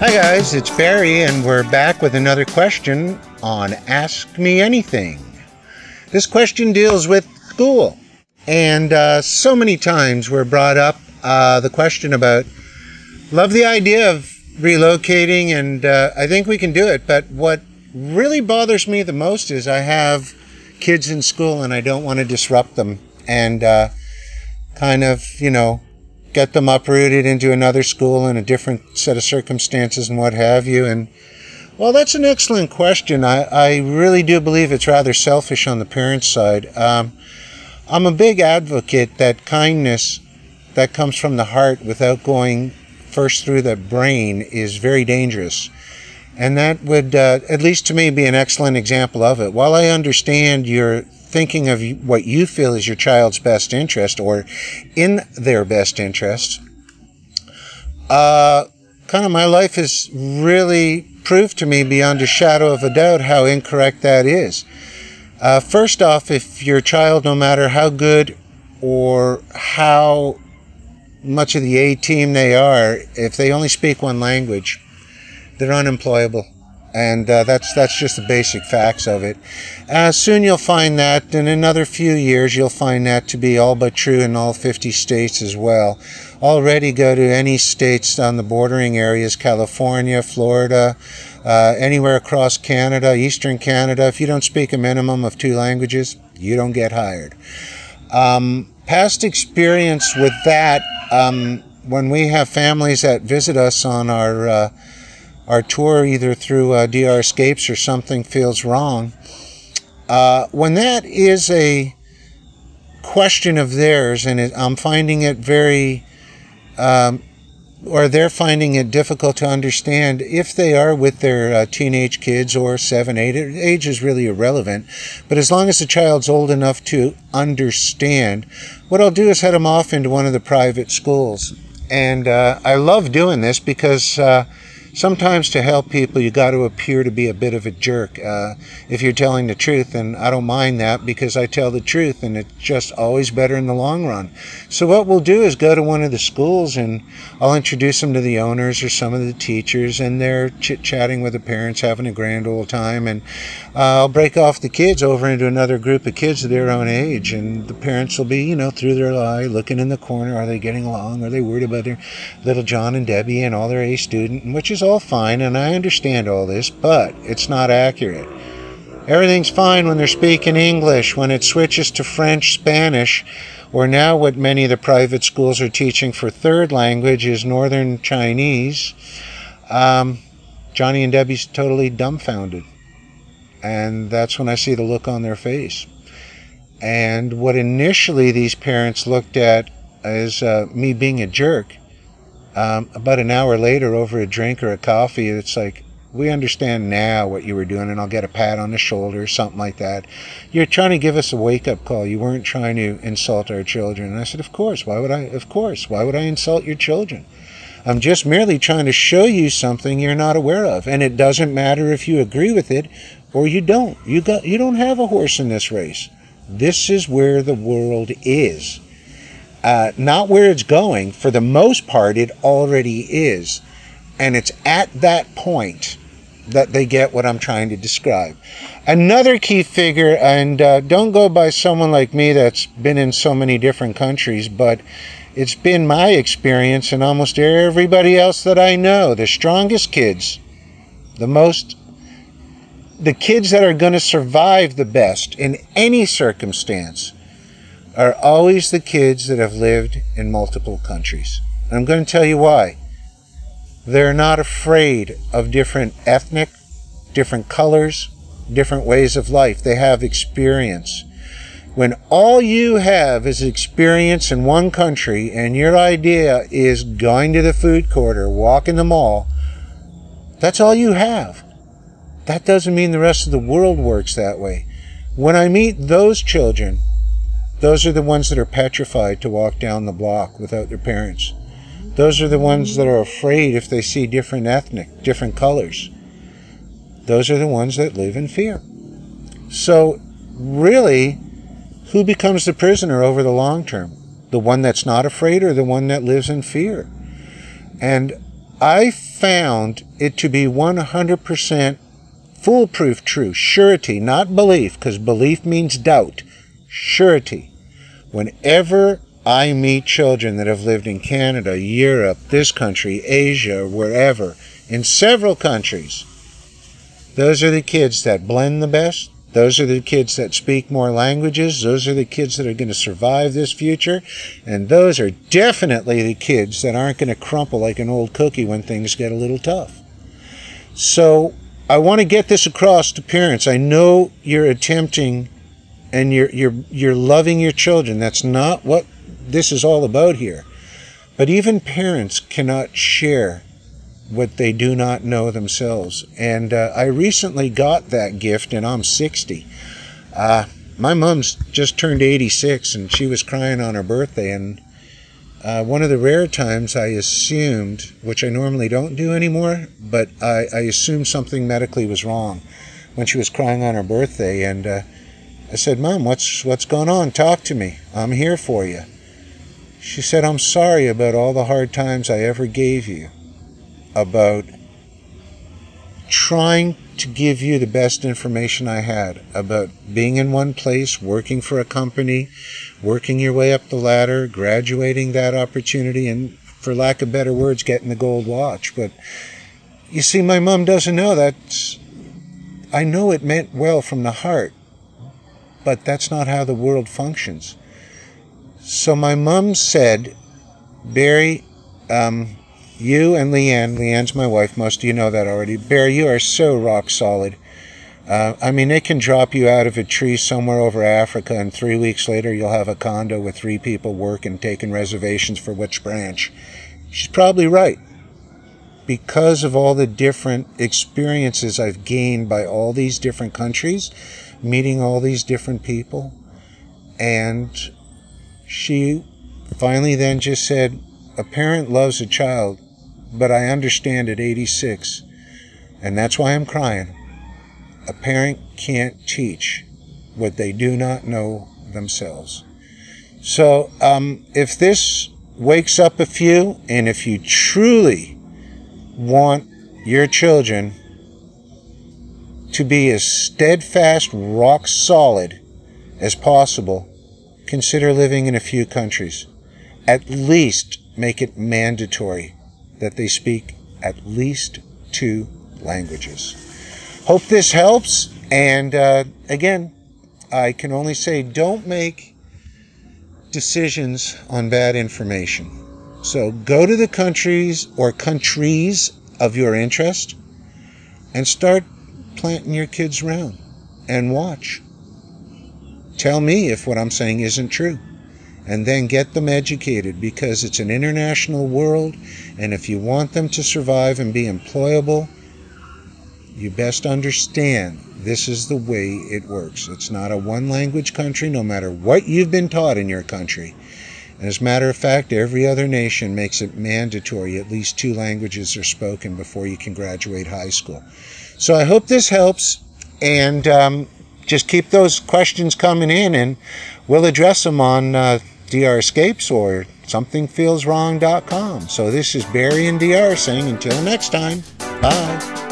Hi guys, it's Barry and we're back with another question on Ask Me Anything. This question deals with school. And so many times we're brought up the question about, love the idea of relocating and I think we can do it, but what really bothers me the most is I have kids in school and I don't want to disrupt them and kind of, you know, get them uprooted into another school and a different set of circumstances and what have you. And well, that's an excellent question. I really do believe it's rather selfish on the parents' side. I'm a big advocate that kindness that comes from the heart without going first through the brain is very dangerous. And that would, at least to me, be an excellent example of it. While I understand you're thinking of what you feel is your child's best interest or in their best interest, kind of my life has really proved to me beyond a shadow of a doubt how incorrect that is. First off, if your child, no matter how good or how much of the A-team they are, if they only speak one language, they're unemployable, and that's just the basic facts of it. Soon you'll find that, in another few years, you'll find that to be all but true in all 50 states as well. Already go to any states on the bordering areas, California, Florida, anywhere across Canada, Eastern Canada. If you don't speak a minimum of two languages, you don't get hired. Past experience with that, when we have families that visit us on our tour, either through DR Escapes or Something Feels Wrong, when that is a question of theirs, and I'm finding it very, or they're finding it difficult to understand, if they are with their teenage kids or 7, 8, age is really irrelevant, but as long as the child's old enough to understand, what I'll do is head them off into one of the private schools. And I love doing this because sometimes to help people, you got to appear to be a bit of a jerk. If you're telling the truth, and I don't mind that because I tell the truth and it's just always better in the long run. So what we'll do is go to one of the schools and I'll introduce them to the owners or some of the teachers, and they're chit-chatting with the parents, having a grand old time, and I'll break off the kids over into another group of kids of their own age, and the parents will be, you know, through their eye, looking in the corner, are they getting along? Are they worried about their little John and Debbie and all their A student, which is all fine, and I understand all this, but it's not accurate. Everything's fine when they're speaking English. When it switches to French, Spanish, or now what many of the private schools are teaching for third language is Northern Chinese, Johnny and Debbie's totally dumbfounded. And that's when I see the look on their face. And what initially these parents looked at as me being a jerk, about an hour later over a drink or a coffee, it's like, we understand now what you were doing, and I'll get a pat on the shoulder or something like that. You're trying to give us a wake-up call. You weren't trying to insult our children. And I said, of course, why would I insult your children? I'm just merely trying to show you something you're not aware of, and it doesn't matter if you agree with it or you don't. You don't have a horse in this race. This is where the world is. Not where it's going. For the most part, it already is. And it's at that point that they get what I'm trying to describe. Another key figure, and don't go by someone like me that's been in so many different countries, but it's been my experience and almost everybody else that I know, the strongest kids, the kids that are going to survive the best in any circumstance are always the kids that have lived in multiple countries. And I'm going to tell you why. They're not afraid of different ethnic, different colors, different ways of life. They have experience. When all you have is experience in one country and your idea is going to the food court or walking the mall, that's all you have. That doesn't mean the rest of the world works that way. When I meet those children, those are the ones that are petrified to walk down the block without their parents. Those are the ones that are afraid if they see different ethnic, different colors. Those are the ones that live in fear. So really, who becomes the prisoner over the long term? The one that's not afraid or the one that lives in fear? And I found it to be 100% foolproof true, surety, not belief, because belief means doubt, surety. Whenever I meet children that have lived in Canada, Europe, this country, Asia, wherever, in several countries, those are the kids that blend the best. Those are the kids that speak more languages. Those are the kids that are going to survive this future. And those are definitely the kids that aren't going to crumple like an old cookie when things get a little tough. So I want to get this across to parents. I know you're attempting and you're loving your children. That's not what this is all about here. But even parents cannot share what they do not know themselves. And I recently got that gift, and I'm 60. My mom's just turned 86, and she was crying on her birthday. And one of the rare times I assumed, which I normally don't do anymore, but I assumed something medically was wrong when she was crying on her birthday. And I said, "Mom, what's going on? Talk to me. I'm here for you." She said, "I'm sorry about all the hard times I ever gave you, about trying to give you the best information I had, about being in one place, working for a company, working your way up the ladder, graduating that opportunity, and for lack of better words, getting the gold watch." But you see, my mom doesn't know that. I know it meant well from the heart, but that's not how the world functions. So my mom said, "Barry, you and Leanne's my wife, most of you know that already. Barry, you are so rock solid. I mean, they can drop you out of a tree somewhere over Africa, and 3 weeks later you'll have a condo with 3 people working, taking reservations for which branch." She's probably right. Because of all the different experiences I've gained by all these different countries, meeting all these different people. And she finally then just said, "A parent loves a child, but I understand at 86, and that's why I'm crying. A parent can't teach what they do not know themselves." So if this wakes up a few, and if you truly want your children to be as steadfast, rock solid as possible, consider living in a few countries. At least make it mandatory that they speak at least 2 languages. Hope this helps. And again, I can only say, don't make decisions on bad information. So go to the countries or countries of your interest and start planting your kids around and watch. Tell me if what I'm saying isn't true. And then get them educated, because it's an international world, and if you want them to survive and be employable, you best understand this is the way it works. It's not a one-language country, no matter what you've been taught in your country. And as a matter of fact, every other nation makes it mandatory at least 2 languages are spoken before you can graduate high school. So I hope this helps, and just keep those questions coming in, and we'll address them on DR Escapes or somethingFeelsWrong.com. So this is Barry and DR saying until next time, bye.